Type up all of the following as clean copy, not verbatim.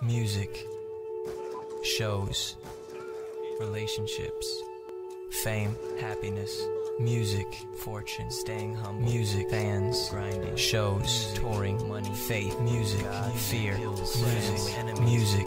Music, shows, relationships, fame, happiness, music, fortune, staying humble, music, fans, grinding, shows, touring, money, faith, music, God, fear, bills, music, enemies, music.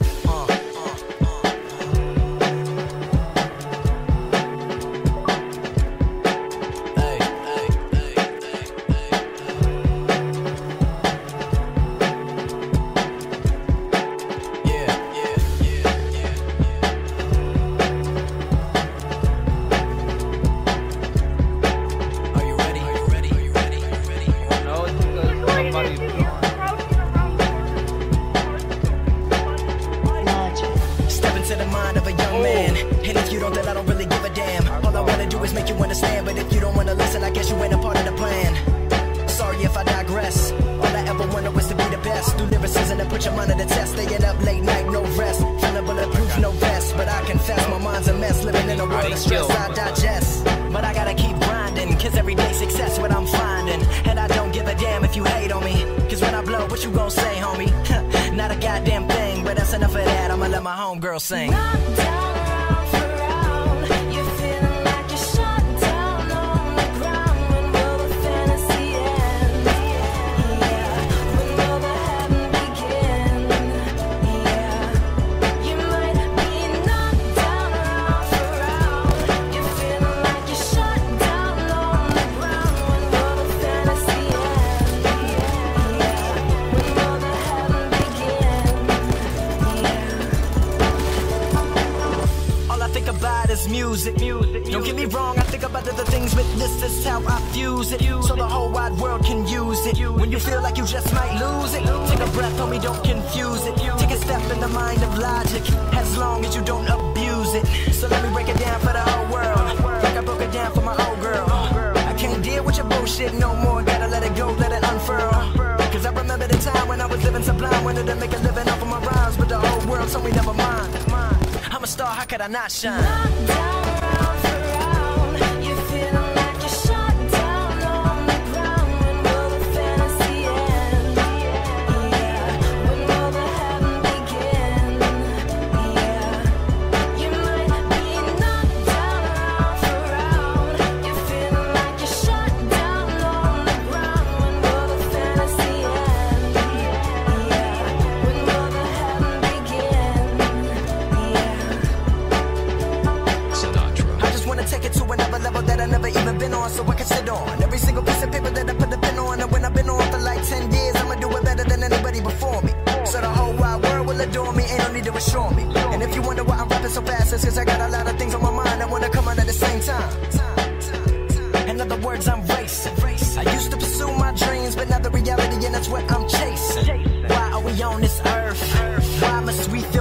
Why are we on this earth? Why must we feel